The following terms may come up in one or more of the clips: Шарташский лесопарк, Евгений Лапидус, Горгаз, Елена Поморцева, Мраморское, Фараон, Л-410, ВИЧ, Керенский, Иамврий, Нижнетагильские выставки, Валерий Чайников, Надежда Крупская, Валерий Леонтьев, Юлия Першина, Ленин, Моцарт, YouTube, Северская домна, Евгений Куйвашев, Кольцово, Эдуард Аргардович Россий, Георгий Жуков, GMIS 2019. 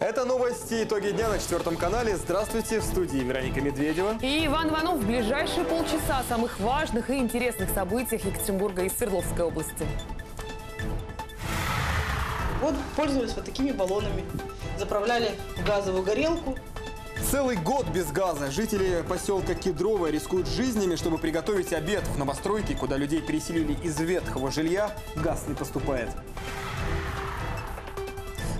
Это новости, итоги дня на 4 канале. Здравствуйте, в студии Вероника Медведева и Иван Иванов. В ближайшие полчаса о самых важных и интересных событиях Екатеринбурга и Свердловской области. Вот пользовались вот такими баллонами, заправляли в газовую горелку. Целый год без газа. Жители поселка Кедрово рискуют жизнями, чтобы приготовить обед. В новостройке, куда людей переселили из ветхого жилья, газ не поступает.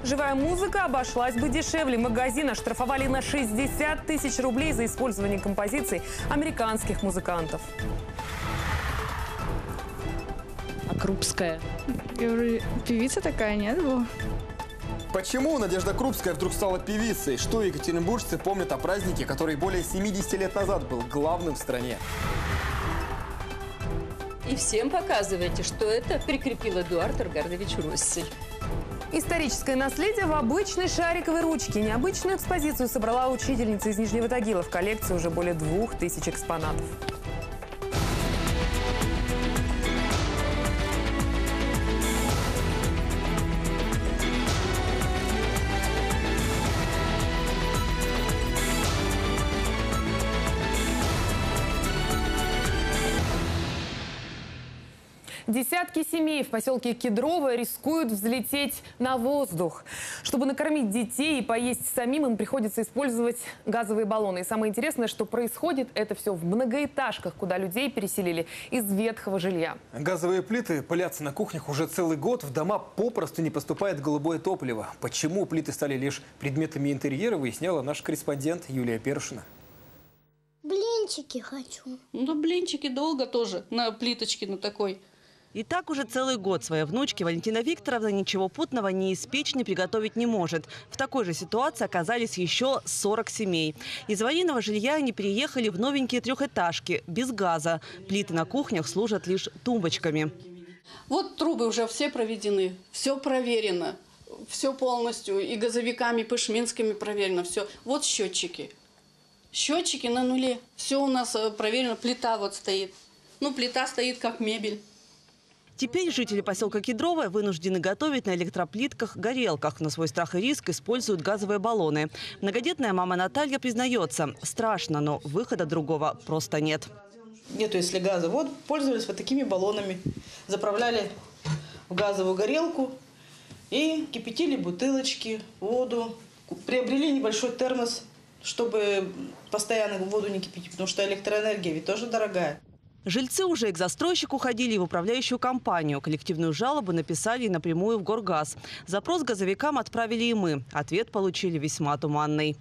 Живая музыка обошлась бы дешевле. Магазин оштрафовали на 60 тысяч рублей за использование композиций американских музыкантов. А Крупская? Певица такая, нет, была? Почему Надежда Крупская вдруг стала певицей? Что екатеринбуржцы помнят о празднике, который более 70 лет назад был главным в стране? И всем показывайте, что это прикрепил Эдуард Аргардович Россий. Историческое наследие в обычной шариковой ручке. Необычную экспозицию собрала учительница из Нижнего Тагила. В коллекции уже более 2000 экспонатов. Десятки семей в поселке Кедрово рискуют взлететь на воздух. Чтобы накормить детей и поесть самим, им приходится использовать газовые баллоны. И самое интересное, что происходит это все в многоэтажках, куда людей переселили из ветхого жилья. Газовые плиты пылятся на кухнях уже целый год. В дома попросту не поступает голубое топливо. Почему плиты стали лишь предметами интерьера, выясняла наш корреспондент Юлия Першина. Блинчики хочу. Ну, блинчики долго тоже на плиточке, на такой. И так уже целый год своей внучке Валентина Викторовна ничего путного ни испечь, ни приготовить не может. В такой же ситуации оказались еще 40 семей. Из аварийного жилья они переехали в новенькие трехэтажки, без газа. Плиты на кухнях служат лишь тумбочками. Вот трубы уже все проведены, все проверено, все полностью. И газовиками, и пышминскими проверено все. Вот счетчики. Счетчики на нуле. Все у нас проверено. Плита вот стоит. Ну, плита стоит как мебель. Теперь жители поселка Кедрово вынуждены готовить на электроплитках, горелках. На свой страх и риск используют газовые баллоны. Многодетная мама Наталья признается, страшно, но выхода другого просто нет. Нету, если газа. Вот пользовались вот такими баллонами. Заправляли в газовую горелку и кипятили бутылочки, воду. Приобрели небольшой термос, чтобы постоянно воду не кипятить, потому что электроэнергия ведь тоже дорогая. Жильцы уже к застройщику ходили и в управляющую компанию. Коллективную жалобу написали напрямую в Горгаз. Запрос газовикам отправили и мы. Ответ получили весьма туманный.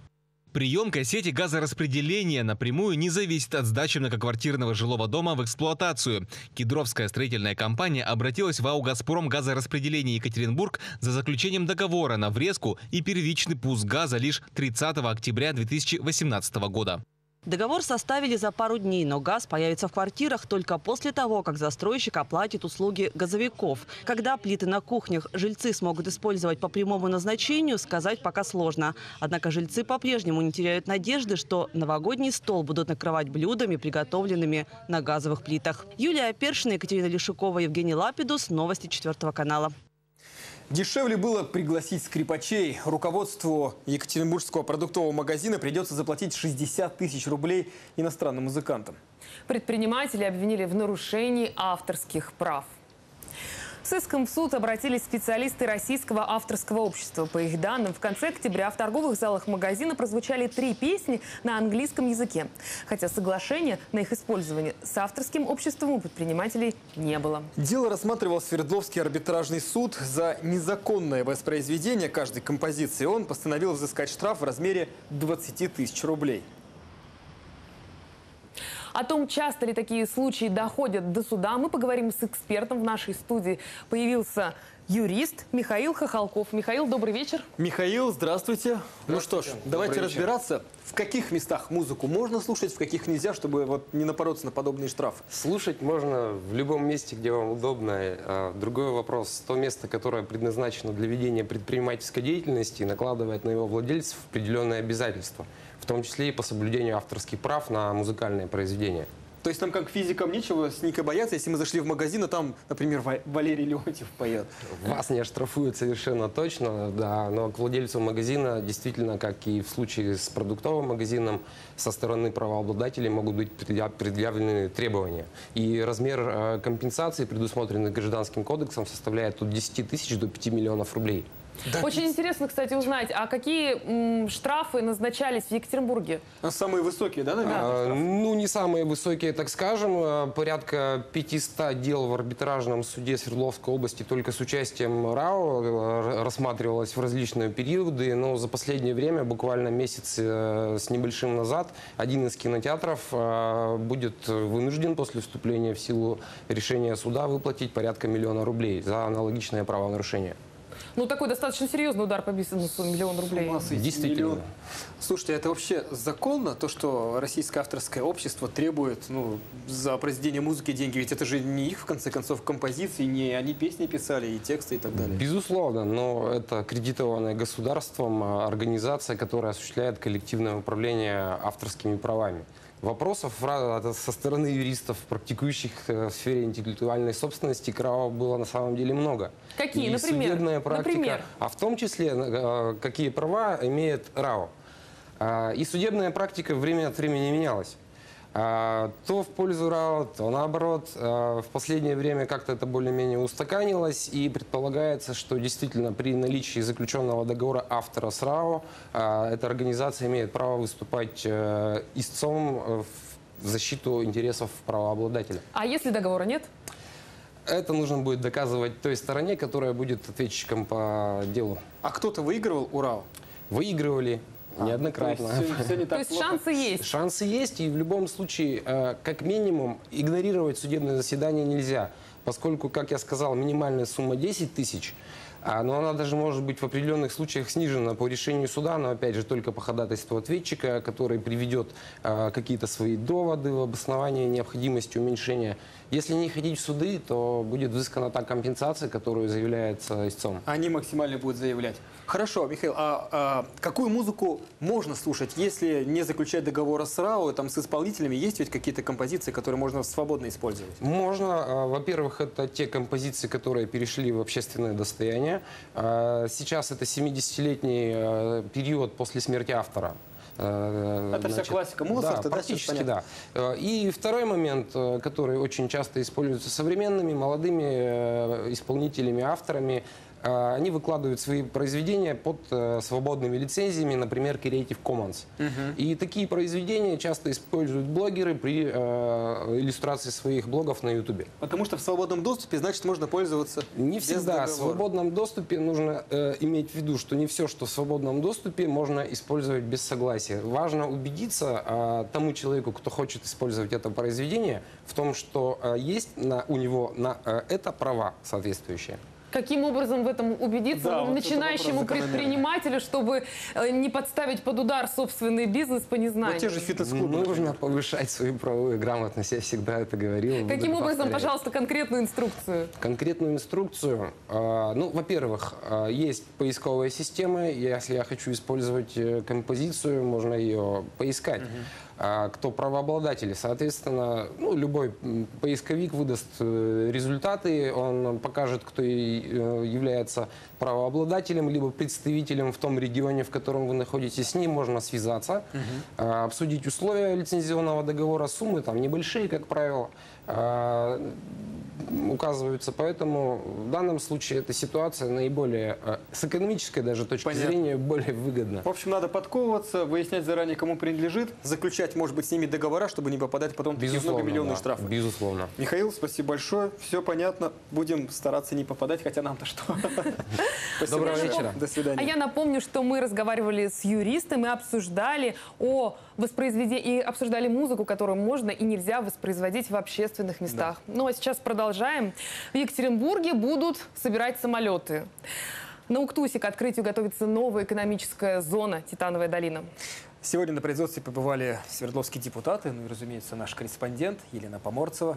Приемка сети газораспределения напрямую не зависит от сдачи многоквартирного жилого дома в эксплуатацию. Кедровская строительная компания обратилась в АО «Газпром» газораспределение Екатеринбург за заключением договора на врезку и первичный пуск газа лишь 30 октября 2018 года. Договор составили за пару дней, но газ появится в квартирах только после того, как застройщик оплатит услуги газовиков. Когда плиты на кухнях жильцы смогут использовать по прямому назначению, сказать пока сложно. Однако жильцы по-прежнему не теряют надежды, что новогодний стол будут накрывать блюдами, приготовленными на газовых плитах. Юлия Першина, Екатерина Лешукова, Евгений Лапидус. Новости 4 канала. Дешевле было пригласить скрипачей. Руководству екатеринбургского продуктового магазина придется заплатить 60 тысяч рублей иностранным музыкантам. Предприниматели обвинили в нарушении авторских прав. С иском в суд обратились специалисты Российского авторского общества. По их данным, в конце октября в торговых залах магазина прозвучали 3 песни на английском языке. Хотя соглашения на их использование с авторским обществом у предпринимателей не было. Дело рассматривал Свердловский арбитражный суд. За незаконное воспроизведение каждой композиции он постановил взыскать штраф в размере 20 тысяч рублей. О том, часто ли такие случаи доходят до суда, мы поговорим с экспертом. В нашей студии появился юрист Михаил Хохалков. Михаил, добрый вечер. Михаил, здравствуйте. Ну что ж, давайте разбираться, в каких местах музыку можно слушать, в каких нельзя, чтобы вот не напороться на подобные штрафы. Слушать можно в любом месте, где вам удобно. Другой вопрос, то место, которое предназначено для ведения предпринимательской деятельности, накладывает на его владельцев определенные обязательства, в том числе и по соблюдению авторских прав на музыкальные произведения. То есть там как физикам нечего с Ника бояться, если мы зашли в магазин, а там, например, Валерий Леонтьев поет. Вас не оштрафуют совершенно точно, да, но к владельцу магазина действительно, как и в случае с продуктовым магазином, со стороны правообладателей могут быть предъявлены требования. И размер компенсации, предусмотренный гражданским кодексом, составляет от 10 тысяч до 5 миллионов рублей. Да. Очень интересно, кстати, узнать, а какие штрафы назначались в Екатеринбурге? Самые высокие, да, наверное? Ну, не самые высокие, так скажем. Порядка 500 дел в арбитражном суде Свердловской области только с участием РАО рассматривалось в различные периоды. Но за последнее время, буквально месяц с небольшим назад, один из кинотеатров будет вынужден после вступления в силу решения суда выплатить порядка миллиона рублей за аналогичное правонарушение. Ну, такой достаточно серьезный удар по бизнесу, миллион рублей. Действительно. Миллион. Слушайте, это вообще законно, то, что российское авторское общество требует, ну, за произведение музыки деньги? Ведь это же не их, в конце концов, композиции, не они песни писали, и тексты, и так далее. Безусловно, но это кредитованное государством организация, которая осуществляет коллективное управление авторскими правами. Вопросов со стороны юристов, практикующих в сфере интеллектуальной собственности, крава было на самом деле много. Какие, и например? Судебная практика, например? А в том числе, какие права имеет РАО. И судебная практика время от времени менялась. То в пользу РАО, то наоборот. В последнее время как-то это более-менее устаканилось, и предполагается, что действительно при наличии заключенного договора автора с РАО эта организация имеет право выступать истцом в защиту интересов правообладателя. А если договора нет? Это нужно будет доказывать той стороне, которая будет ответчиком по делу. А кто-то выигрывал у РАО? Выигрывали. Неоднократно. То есть шансы есть? Шансы есть, и в любом случае, как минимум, игнорировать судебное заседание нельзя, поскольку, как я сказал, минимальная сумма 10 тысяч, но она даже может быть в определенных случаях снижена по решению суда, но опять же только по ходатайству ответчика, который приведет какие-то свои доводы в обоснование необходимости уменьшения. Если не ходить в суды, то будет взыскана та компенсация, которую заявляется истцом. Они максимально будут заявлять. Хорошо, Михаил, а какую музыку можно слушать, если не заключать договора с РАО, там, с исполнителями? Есть ведь какие-то композиции, которые можно свободно использовать? Можно. Во-первых, это те композиции, которые перешли в общественное достояние. Сейчас это 70-летний период после смерти автора. Это вся классика Моцарта, да, практически, да. И второй момент, который очень часто используется современными, молодыми исполнителями, авторами, они выкладывают свои произведения под свободными лицензиями, например, Creative Commons. И такие произведения часто используют блогеры при иллюстрации своих блогов на YouTube. Потому что в свободном доступе, значит, можно пользоваться. Не всегда. В свободном доступе нужно иметь в виду, что не все, что в свободном доступе, можно использовать без согласия. Важно убедиться тому человеку, кто хочет использовать это произведение, в том, что есть у него на это права соответствующие. Каким образом в этом убедиться, да, начинающему предпринимателю, чтобы не подставить под удар собственный бизнес по незнанию? Вот те же фитнес-клубы. Нужно повышать свою правовую грамотность, я всегда это говорил. Каким образом, пожалуйста, конкретную инструкцию? Конкретную инструкцию? Ну, во-первых, есть поисковая система. Если я хочу использовать композицию, можно ее поискать. Кто правообладатель. Соответственно, ну, любой поисковик выдаст результаты, он покажет, кто является правообладателем, либо представителем в том регионе, в котором вы находитесь. С ним можно связаться, обсудить условия лицензионного договора, суммы там небольшие, как правило, указываются. Поэтому в данном случае эта ситуация наиболее, с экономической даже точки зрения, более выгодна. В общем, надо подковываться, выяснять заранее, кому принадлежит, заключать, может быть, с ними договора, чтобы не попадать потом в многомиллионные штрафы. Безусловно. Михаил, спасибо большое. Все понятно. Будем стараться не попадать, хотя нам-то что. Доброго вечера. До свидания. А я напомню, что мы разговаривали с юристом и обсуждали музыку, которую можно и нельзя воспроизводить в общественных местах. Ну а сейчас продолжаем. В Екатеринбурге будут собирать самолеты. На Уктусе к открытию готовится новая экономическая зона «Титановая долина». Сегодня на производстве побывали свердловские депутаты, ну и, разумеется, наш корреспондент Елена Поморцева.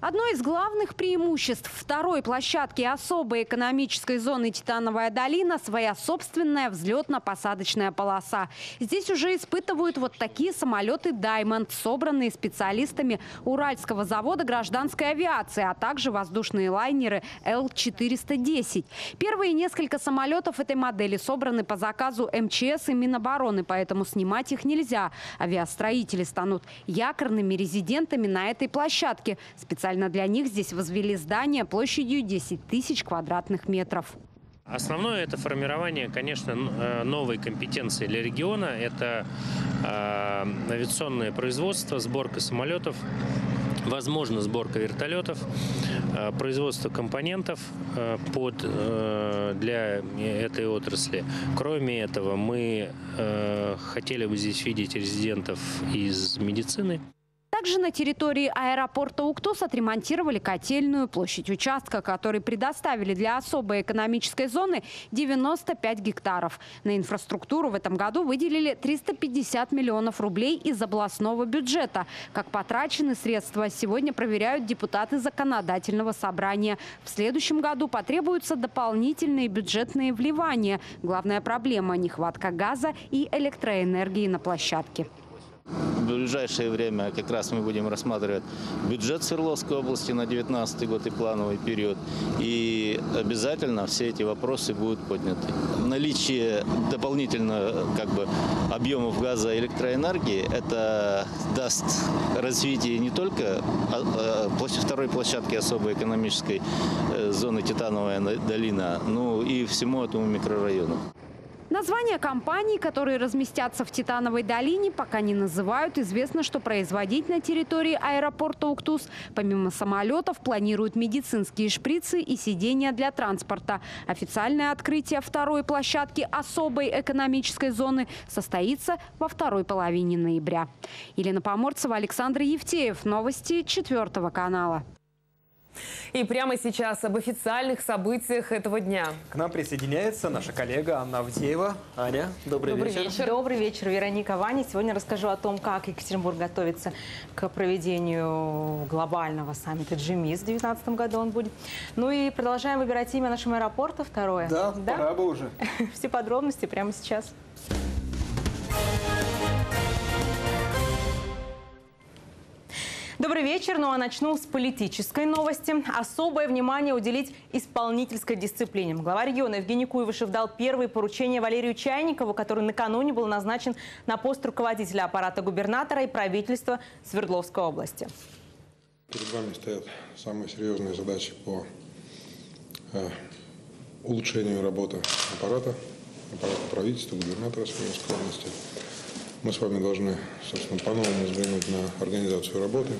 Одно из главных преимуществ второй площадки особой экономической зоны «Титановая долина» – своя собственная взлетно-посадочная полоса. Здесь уже испытывают вот такие самолеты «Даймонд», собранные специалистами Уральского завода гражданской авиации, а также воздушные лайнеры Л-410. Первые несколько самолетов этой модели собраны по заказу МЧС и Минобороны, поэтому снимать их нельзя. Авиастроители станут якорными резидентами на этой площадке. Специально для них здесь возвели здание площадью 10 тысяч квадратных метров. Основное – это формирование, конечно, новой компетенции для региона. Это авиационное производство, сборка самолетов, возможно, сборка вертолетов, производство компонентов для этой отрасли. Кроме этого, мы хотели бы здесь видеть резидентов из медицины. Также на территории аэропорта Уктус отремонтировали котельную. Площадь участка, который предоставили для особой экономической зоны, 95 гектаров. На инфраструктуру в этом году выделили 350 миллионов рублей из областного бюджета. Как потрачены средства, сегодня проверяют депутаты законодательного собрания. В следующем году потребуются дополнительные бюджетные вливания. Главная проблема – нехватка газа и электроэнергии на площадке. В ближайшее время как раз мы будем рассматривать бюджет Свердловской области на 2019 год и плановый период. И обязательно все эти вопросы будут подняты. Наличие дополнительно объемов газа и электроэнергии, это даст развитие не только второй площадки особой экономической зоны «Титановая долина», но и всему этому микрорайону. Названия компаний, которые разместятся в Титановой долине, пока не называют. Известно, что производить на территории аэропорта Уктус помимо самолетов планируют медицинские шприцы и сидения для транспорта. Официальное открытие второй площадки особой экономической зоны состоится во второй половине ноября. Елена Поморцева, Александр Евтеев. Новости 4 канала. И прямо сейчас об официальных событиях этого дня. К нам присоединяется наша коллега Анна Авдеева. Аня, добрый вечер. Добрый вечер, Вероника, Ваня. Сегодня расскажу о том, как Екатеринбург готовится к проведению глобального саммита GMIS в 2019 году он будет. Ну и продолжаем выбирать имя нашего аэропорта второе. Да, пора бы уже. Все подробности прямо сейчас. Добрый вечер. Ну а начну с политической новости. Особое внимание уделить исполнительской дисциплине. Глава региона Евгений Куйвашев дал первые поручения Валерию Чайникову, который накануне был назначен на пост руководителя аппарата губернатора и правительства Свердловской области. Перед вами стоят самые серьезные задачи по улучшению работы аппарата правительства, губернатора Свердловской области. Мы с вами должны, собственно, по-новому взглянуть на организацию работы.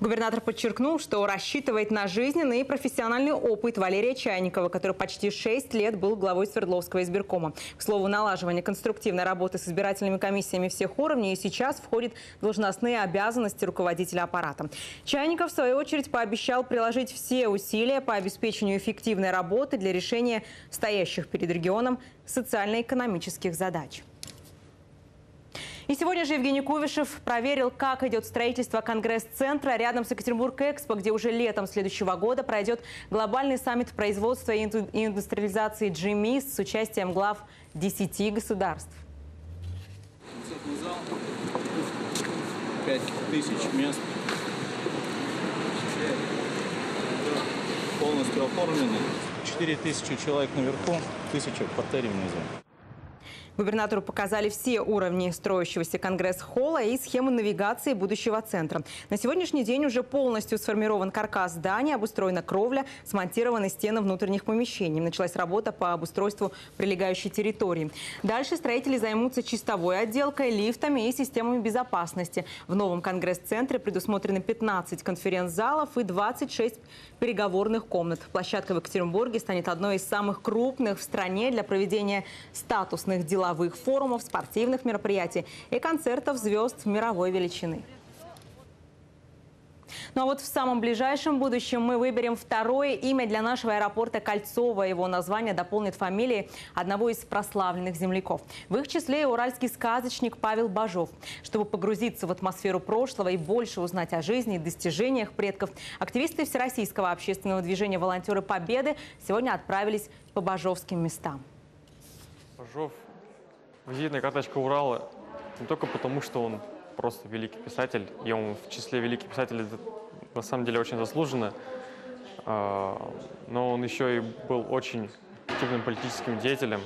Губернатор подчеркнул, что рассчитывает на жизненный и профессиональный опыт Валерия Чайникова, который почти 6 лет был главой Свердловского избиркома. К слову, налаживание конструктивной работы с избирательными комиссиями всех уровней и сейчас входит в должностные обязанности руководителя аппарата. Чайников, в свою очередь, пообещал приложить все усилия по обеспечению эффективной работы для решения стоящих перед регионом социально-экономических задач. И сегодня же Евгений Куйвашев проверил, как идет строительство Конгресс-центра рядом с Екатеринбург-Экспо, где уже летом следующего года пройдет глобальный саммит производства и индустриализации GMIS с участием глав 10 государств. Концертный зал, 5000 мест, полностью оформлены, 4000 человек наверху, 1000 партерий внизу. Губернатору показали все уровни строящегося конгресс-холла и схему навигации будущего центра. На сегодняшний день уже полностью сформирован каркас здания, обустроена кровля, смонтированы стены внутренних помещений. Началась работа по обустройству прилегающей территории. Дальше строители займутся чистовой отделкой, лифтами и системами безопасности. В новом конгресс-центре предусмотрены 15 конференц-залов и 26 переговорных комнат. Площадка в Екатеринбурге станет одной из самых крупных в стране для проведения статусных деловых форумов, спортивных мероприятий и концертов звезд мировой величины. Ну а вот в самом ближайшем будущем мы выберем второе имя для нашего аэропорта Кольцово. Его название дополнит фамилии одного из прославленных земляков. В их числе и уральский сказочник Павел Бажов. Чтобы погрузиться в атмосферу прошлого и больше узнать о жизни и достижениях предков, активисты Всероссийского общественного движения «Волонтеры Победы» сегодня отправились по бажовским местам. Бажов визитная карточка Урала не только потому, что он просто великий писатель, и он в числе великих писателей на самом деле очень заслуженно, но он еще и был очень активным политическим деятелем.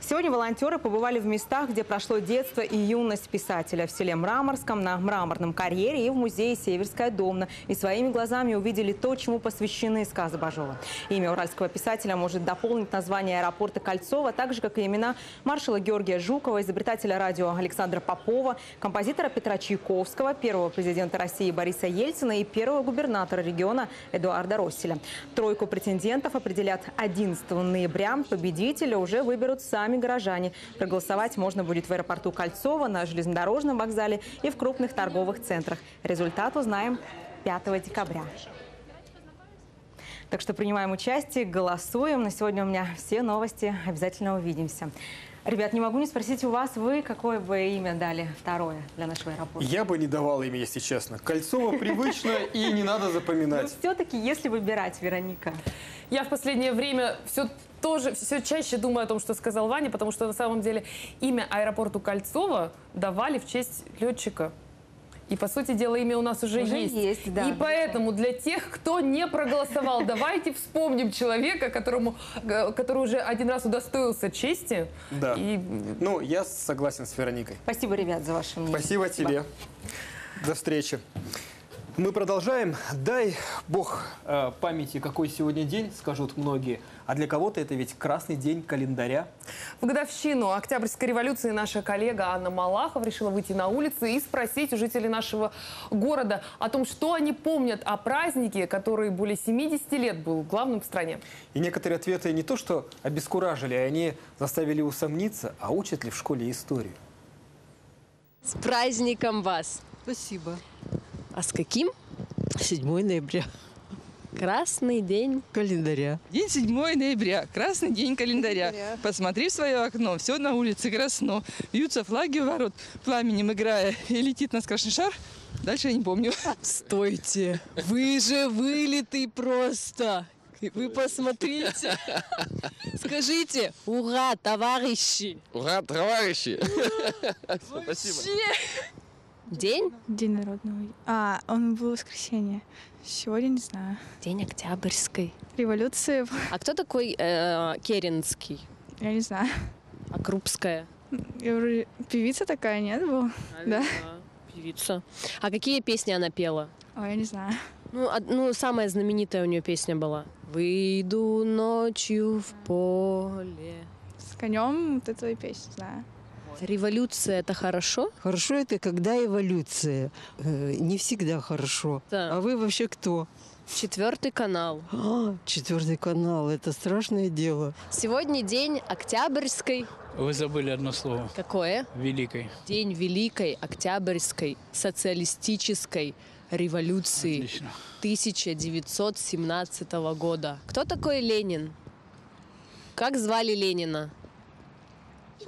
Сегодня волонтеры побывали в местах, где прошло детство и юность писателя. В селе Мраморском, на Мраморном карьере и в музее «Северская Домна». И своими глазами увидели то, чему посвящены сказы Бажова. Имя уральского писателя может дополнить название аэропорта Кольцова, так же, как и имена маршала Георгия Жукова, изобретателя радио Александра Попова, композитора Петра Чайковского, первого президента России Бориса Ельцина и первого губернатора региона Эдуарда Росселя. Тройку претендентов определят 11 ноября. Победителя уже выберут сами горожане. Проголосовать можно будет в аэропорту Кольцово, на железнодорожном вокзале и в крупных торговых центрах. Результат узнаем 5 декабря. Так что принимаем участие, голосуем. На сегодня у меня все новости. Обязательно увидимся. Ребят, не могу не спросить у вас, вы какое бы имя дали второе для нашего аэропорта? Я бы не давал имя, если честно. Кольцово привычно и не надо запоминать. Все-таки, если выбирать, Вероника. Я в последнее время все чаще думаю о том, что сказал Ваня, потому что на самом деле имя аэропорту Кольцово давали в честь летчика. И, по сути дела, имя у нас уже есть, да. И поэтому для тех, кто не проголосовал, давайте вспомним человека, который уже один раз удостоился чести. Да. И... Ну, я согласен с Вероникой. Спасибо, ребят, за ваше мнение. Спасибо тебе. До встречи. Мы продолжаем. Дай бог памяти, какой сегодня день, скажут многие. А для кого-то это ведь красный день календаря. В годовщину Октябрьской революции наша коллега Анна Малахов решила выйти на улицы и спросить у жителей нашего города о том, что они помнят о празднике, который более 70 лет был главным в стране. И некоторые ответы не то что обескуражили, они заставили усомниться, а учат ли в школе историю. С праздником вас! Спасибо. А с каким? 7 ноября. Красный день календаря. День 7 ноября. Красный день календаря. Посмотри в свое окно. Все на улице красно. Бьются флаги у ворот, пламенем играя. И летит нас красный шар. Дальше я не помню. Стойте. Вы же вылитый просто. Вы посмотрите. Скажите. Ура, товарищи. Ура, товарищи. Спасибо. День? День народного. А, он был в воскресенье. Сегодня не знаю. День Октябрьской революции. А кто такой Керенский? Я не знаю. А Крупская? Я вроде... Певица такая, нет, была? Да. Певица. А какие песни она пела? О, я не знаю. Ну, самая знаменитая у нее песня была. Выйду ночью в поле. С конем, вот эту песню знаю. Революция – это хорошо? Хорошо – это когда эволюция. Не всегда хорошо. Да. А вы вообще кто? Четвертый канал. А, Четвертый канал – это страшное дело. Сегодня день Октябрьской. Вы забыли одно слово. Какое? Великой. День Великой Октябрьской социалистической революции. Отлично. 1917 года. Кто такой Ленин? Как звали Ленина?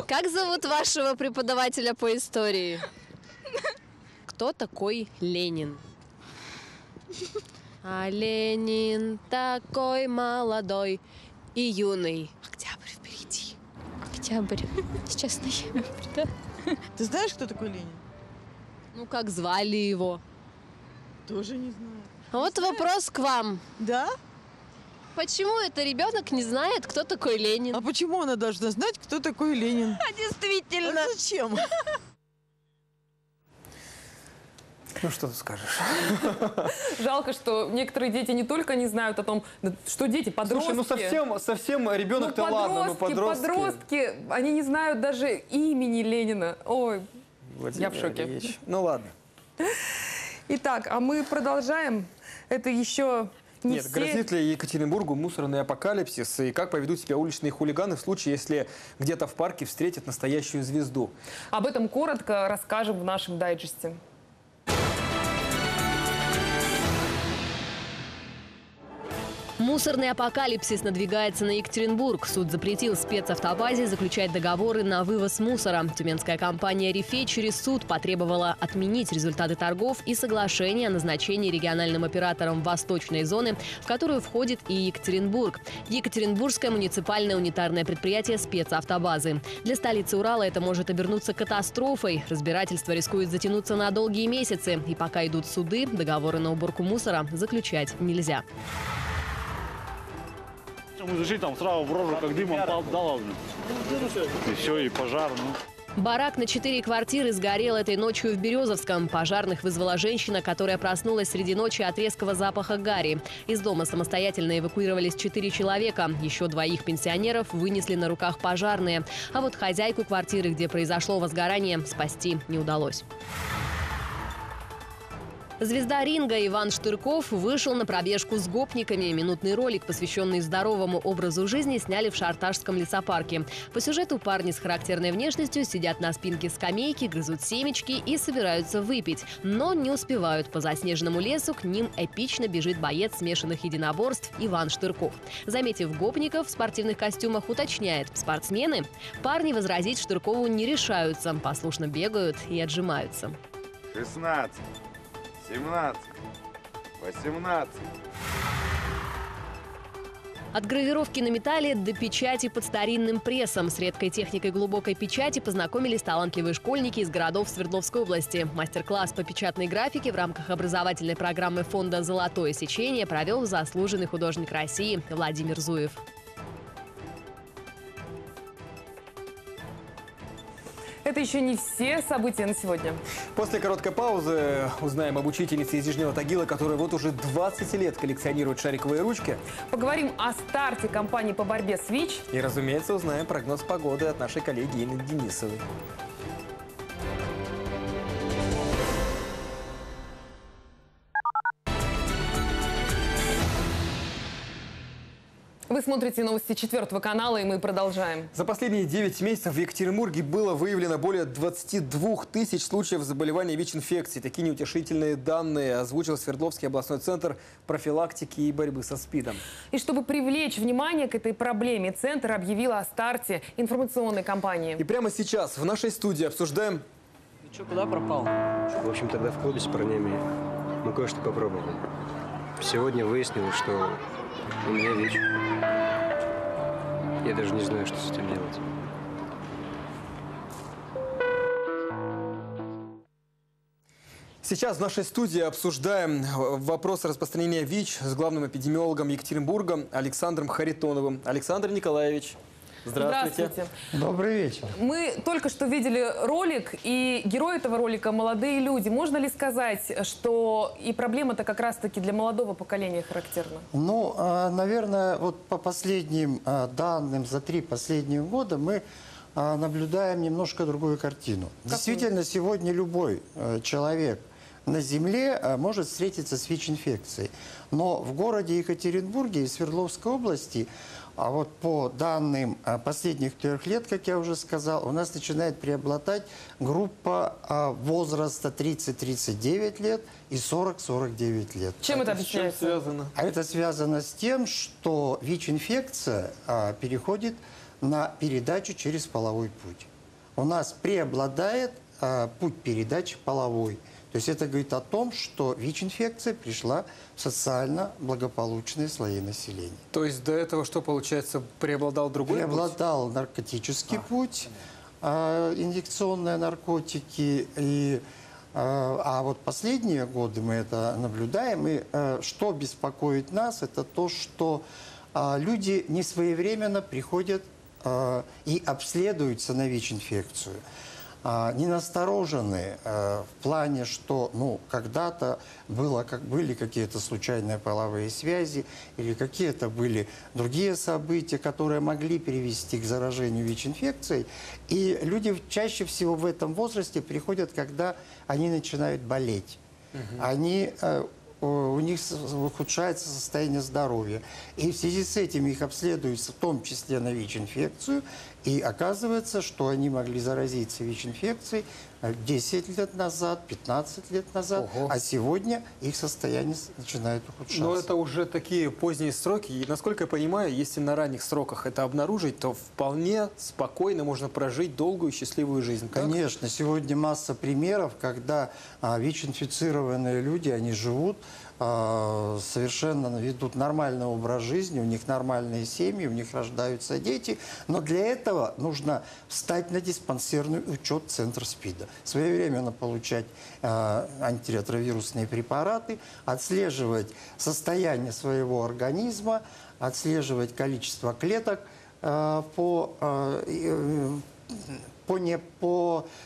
Как зовут вашего преподавателя по истории? Кто такой Ленин? А Ленин такой молодой и юный. Октябрь впереди. Октябрь. Сейчас ноябрь, да? Ты знаешь, кто такой Ленин? Ну, как звали его? Тоже не знаю. А вот вопрос к вам. Да? Почему это ребенок не знает, кто такой Ленин? А почему она должна знать, кто такой Ленин? А действительно. А зачем? Ну, что ты скажешь? Жалко, что некоторые дети не только не знают о том, что дети, подростки... Слушай, ну совсем ребенок-то ладно, но подростки... Подростки, они не знают даже имени Ленина. Ой, я в шоке. Ну, ладно. Итак, а мы продолжаем. Это еще... Нет, грозит ли Екатеринбургу мусорный апокалипсис и как поведут себя уличные хулиганы в случае, если где-то в парке встретят настоящую звезду? Об этом коротко расскажем в нашем дайджесте. Мусорный апокалипсис надвигается на Екатеринбург. Суд запретил спецавтобазе заключать договоры на вывоз мусора. Тюменская компания «Рифей» через суд потребовала отменить результаты торгов и соглашение о назначении региональным оператором восточной зоны, в которую входит и Екатеринбург. Екатеринбургское муниципальное унитарное предприятие спецавтобазы. Для столицы Урала это может обернуться катастрофой. Разбирательство рискует затянуться на долгие месяцы. И пока идут суды, договоры на уборку мусора заключать нельзя. Мы зашли, там сразу в рожу, как дымом дало. И все, и пожар. Барак на 4 квартиры сгорел этой ночью в Березовском. Пожарных вызвала женщина, которая проснулась среди ночи от резкого запаха гари. Из дома самостоятельно эвакуировались 4 человека. Еще 2 пенсионеров вынесли на руках пожарные. А вот хозяйку квартиры, где произошло возгорание, спасти не удалось. Звезда ринга Иван Штырков вышел на пробежку с гопниками. Минутный ролик, посвященный здоровому образу жизни, сняли в Шарташском лесопарке. По сюжету парни с характерной внешностью сидят на спинке скамейки, грызут семечки и собираются выпить. Но не успевают. По заснеженному лесу к ним эпично бежит боец смешанных единоборств Иван Штырков. Заметив гопников в спортивных костюмах, уточняет: спортсмены? Парни возразить Штыркову не решаются. Послушно бегают и отжимаются. 16. 17. 18. От гравировки на металле до печати под старинным прессом. С редкой техникой глубокой печати познакомились талантливые школьники из городов Свердловской области. Мастер-класс по печатной графике в рамках образовательной программы фонда «Золотое сечение» провел заслуженный художник России Владимир Зуев. Это еще не все события на сегодня. После короткой паузы узнаем об учительнице из Нижнего Тагила, которая вот уже 20 лет коллекционирует шариковые ручки. Поговорим о старте кампании по борьбе с ВИЧ. И, разумеется, узнаем прогноз погоды от нашей коллеги Инны Денисовой. Вы смотрите новости 4 канала, и мы продолжаем. За последние 9 месяцев в Екатеринбурге было выявлено более 22 000 случаев заболевания ВИЧ-инфекцией. Такие неутешительные данные озвучил Свердловский областной центр профилактики и борьбы со СПИДом. И чтобы привлечь внимание к этой проблеме, центр объявил о старте информационной кампании. И прямо сейчас в нашей студии обсуждаем... Ты что, куда пропал? В общем, тогда в клубе с парнями мы кое-что попробовали. Сегодня выяснилось, что... у меня ВИЧ. Я даже не знаю, что с этим делать. Сейчас в нашей студии обсуждаем вопрос распространения ВИЧ с главным эпидемиологом Екатеринбурга Александром Харитоновым. Александр Николаевич, здравствуйте. Здравствуйте. Добрый вечер. Мы только что видели ролик, и герой этого ролика – молодые люди. Можно ли сказать, что и проблема-то как раз-таки для молодого поколения характерна? Ну, наверное, вот по последним данным за 3 последних года мы наблюдаем немножко другую картину. Как действительно, сегодня любой человек на земле может встретиться с ВИЧ-инфекцией. Но в городе Екатеринбурге и Свердловской области, а вот по данным последних 3 лет, как я уже сказал, у нас начинает преобладать группа возраста 30-39 лет и 40-49 лет. Чем это объясняется? С чем связано? А это связано с тем, что ВИЧ-инфекция переходит на передачу через половой путь. У нас преобладает путь передачи половой. То есть это говорит о том, что ВИЧ-инфекция пришла в социально благополучные слои населения. То есть до этого что получается? Преобладал другой путь? Преобладал наркотический путь, инъекционные наркотики. А вот последние годы мы это наблюдаем. И что беспокоит нас, это то, что люди не своевременно приходят и обследуются на ВИЧ-инфекцию. Ненасторожены в плане, что когда-то были какие-то случайные половые связи или какие-то были другие события, которые могли привести к заражению ВИЧ-инфекцией. И люди чаще всего в этом возрасте приходят, когда они начинают болеть. У них ухудшается состояние здоровья. И в связи с этим их обследуют, в том числе на ВИЧ-инфекцию. И оказывается, что они могли заразиться ВИЧ-инфекцией 10 лет назад, 15 лет назад, ого, а сегодня их состояние начинает ухудшаться. Но это уже такие поздние сроки, и, насколько я понимаю, если на ранних сроках это обнаружить, то вполне спокойно можно прожить долгую и счастливую жизнь. Так? Конечно, сегодня масса примеров, когда ВИЧ-инфицированные люди, они живут, совершенно ведут нормальный образ жизни, у них нормальные семьи, у них рождаются дети, но для этого нужно встать на диспансерный учет Центра СПИДа, своевременно получать антиретровирусные препараты, отслеживать состояние своего организма, отслеживать количество клеток по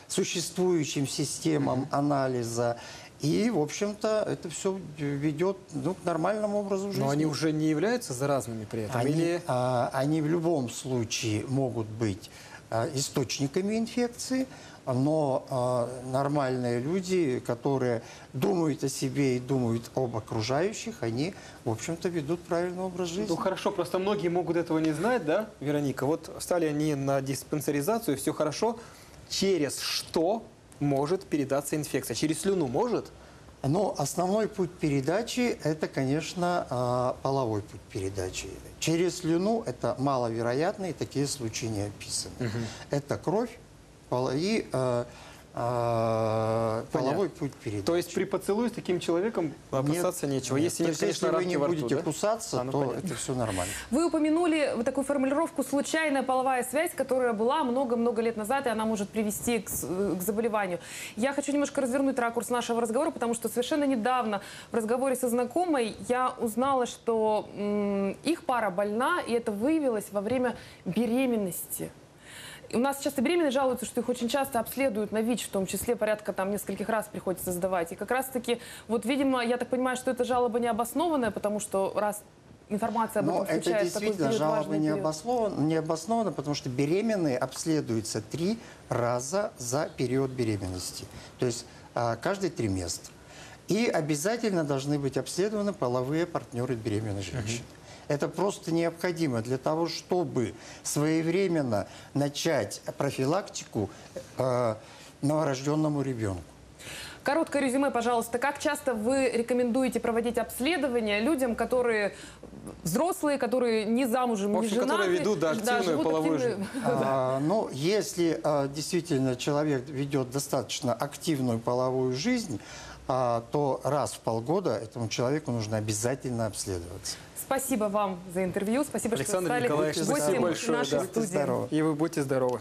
существующим системам анализа. И, в общем-то, это все ведет к нормальному образу жизни. Но они уже не являются заразными при этом? Они в любом случае могут быть источниками инфекции, но нормальные люди, которые думают о себе и думают об окружающих, они, в общем-то, ведут правильный образ жизни. Ну хорошо, просто многие могут этого не знать, да, Вероника? Вот стали они на диспансеризацию, все хорошо, через что может передаться инфекция? Через слюну может? Но основной путь передачи – это, конечно, половой путь передачи. Через слюну это маловероятно, и такие случаи не описаны. Угу. Это кровь и половой путь передачи. То есть при поцелуе с таким человеком кусаться нечего? Нет. Если, нет, конечно, если вы не будете кусаться, то понятно, это все нормально. Вы упомянули вот такую формулировку «случайная половая связь», которая была много-много лет назад, и она может привести к заболеванию. Я хочу немножко развернуть ракурс нашего разговора, потому что совершенно недавно в разговоре со знакомой я узнала, что их пара больна, и это выявилось во время беременности. У нас часто беременные жалуются, что их очень часто обследуют на ВИЧ, в том числе порядка там нескольких раз приходится сдавать. И как раз-таки, вот, видимо, я так понимаю, что эта жалоба необоснованная, потому что раз информация об этом случается, такой период важный. Жалоба необоснована, потому что беременные обследуются 3 раза за период беременности, то есть каждый триместр. И обязательно должны быть обследованы половые партнеры беременной женщины. Это просто необходимо для того, чтобы своевременно начать профилактику новорожденному ребенку. Короткое резюме, пожалуйста. Как часто вы рекомендуете проводить обследования людям, которые взрослые, которые не замужем, не женаты? Которые ведут активную половую жизнь. Ну, если действительно человек ведет достаточно активную половую жизнь, то раз в полгода этому человеку нужно обязательно обследоваться. Спасибо вам за интервью. Спасибо, Александр Николаевич, что вы стали гостем нашей студии. И вы будьте здоровы.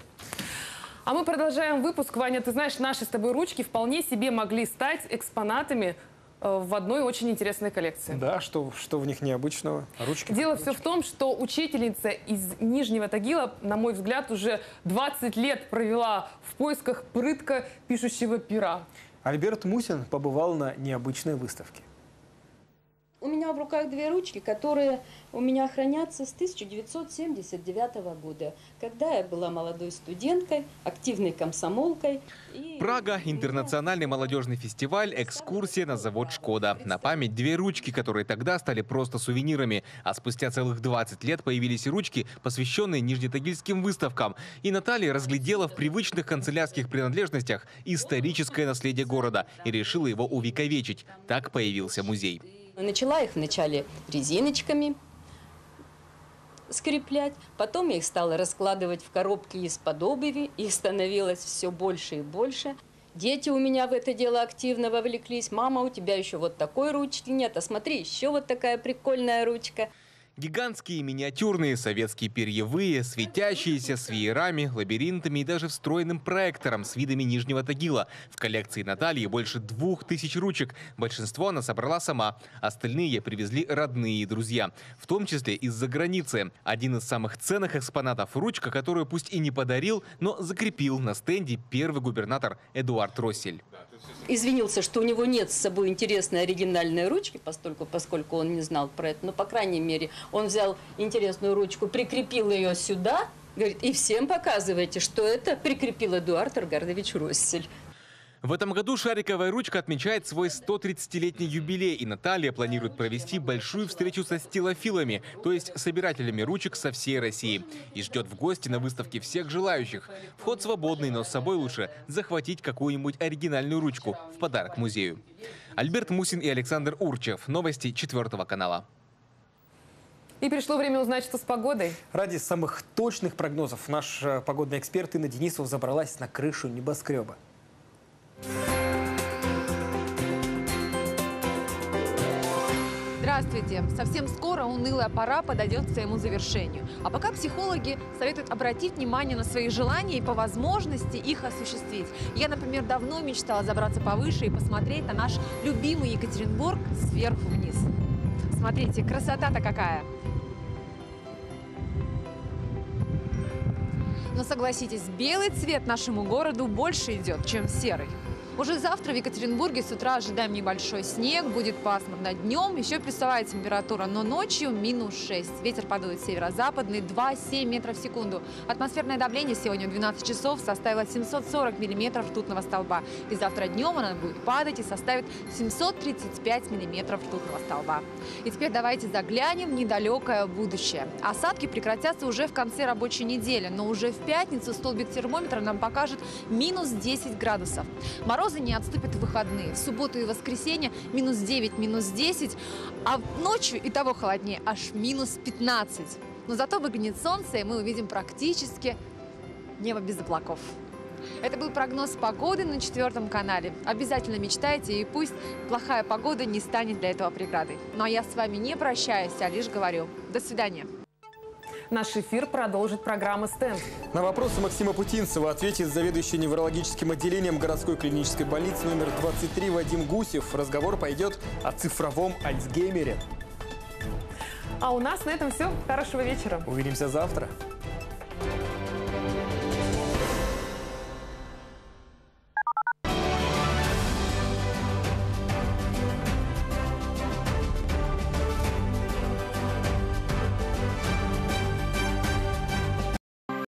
А мы продолжаем выпуск. Ваня, ты знаешь, наши с тобой ручки вполне себе могли стать экспонатами в одной очень интересной коллекции. Да, что в них необычного? Ручки. Дело все в том, что учительница из Нижнего Тагила, на мой взгляд, уже 20 лет провела в поисках прытко пишущего пера. Альберт Мусин побывал на необычной выставке. У меня в руках 2 ручки, которые у меня хранятся с 1979 года, когда я была молодой студенткой, активной комсомолкой. Прага, интернациональный молодежный фестиваль, экскурсия на завод «Шкода». На память 2 ручки, которые тогда стали просто сувенирами. А спустя целых 20 лет появились и ручки, посвященные нижнетагильским выставкам. И Наталья разглядела в привычных канцелярских принадлежностях историческое наследие города и решила его увековечить. Так появился музей. Начала их вначале резиночками скреплять, потом я их стала раскладывать в коробки из-под обуви, их становилось все больше и больше. Дети у меня в это дело активно вовлеклись. «Мама, у тебя еще вот такой ручки нет, а смотри, еще вот такая прикольная ручка». Гигантские, миниатюрные, советские перьевые, светящиеся, с веерами, лабиринтами и даже встроенным проектором с видами Нижнего Тагила. В коллекции Натальи больше 2000 ручек. Большинство она собрала сама. Остальные привезли родные и друзья, в том числе из-за границы. Один из самых ценных экспонатов – ручка, которую пусть и не подарил, но закрепил на стенде первый губернатор Эдуард Россель. Извинился, что у него нет с собой интересной оригинальной ручки, поскольку он не знал про это, но, по крайней мере, он взял интересную ручку, прикрепил ее сюда, говорит, и всем показывайте, что это прикрепил Эдуард Аргардович Россель. В этом году шариковая ручка отмечает свой 130-летний юбилей, и Наталья планирует провести большую встречу со стилофилами, то есть собирателями ручек со всей России. И ждет в гости на выставке всех желающих. Вход свободный, но с собой лучше захватить какую-нибудь оригинальную ручку в подарок музею. Альберт Мусин и Александр Урчев. Новости 4 канала. И пришло время узнать, что с погодой. Ради самых точных прогнозов наш погодный эксперт Инна Денисова забралась на крышу небоскреба. Здравствуйте! Совсем скоро унылая пора подойдет к своему завершению. А пока психологи советуют обратить внимание на свои желания и по возможности их осуществить. Я, например, давно мечтала забраться повыше и посмотреть на наш любимый Екатеринбург сверху вниз. Смотрите, красота-то какая! Но согласитесь, белый цвет нашему городу больше идет, чем серый. Уже завтра в Екатеринбурге с утра ожидаем небольшой снег, будет пасмурно днем, еще плюсовая температура, но ночью минус 6. Ветер подует северо-западный 2,7 метров в секунду. Атмосферное давление сегодня в 12 часов составило 740 миллиметров ртутного столба. И завтра днем она будет падать и составит 735 миллиметров ртутного столба. И теперь давайте заглянем в недалекое будущее. Осадки прекратятся уже в конце рабочей недели, но уже в пятницу столбик термометра нам покажет минус 10 градусов. Морозы не отступят в выходные. В субботу и воскресенье минус 9, минус 10, а ночью и того холоднее, аж минус 15. Но зато выглянет солнце, и мы увидим практически небо без облаков. Это был прогноз погоды на 4 канале. Обязательно мечтайте, и пусть плохая погода не станет для этого преградой. Ну а я с вами не прощаюсь, а лишь говорю «до свидания». Наш эфир продолжит программа «Стенд». На вопросы Максима Путинцева ответит заведующий неврологическим отделением городской клинической больницы номер 23 Вадим Гусев. Разговор пойдет о цифровом Альцгеймере. А у нас на этом все. Хорошего вечера. Увидимся завтра.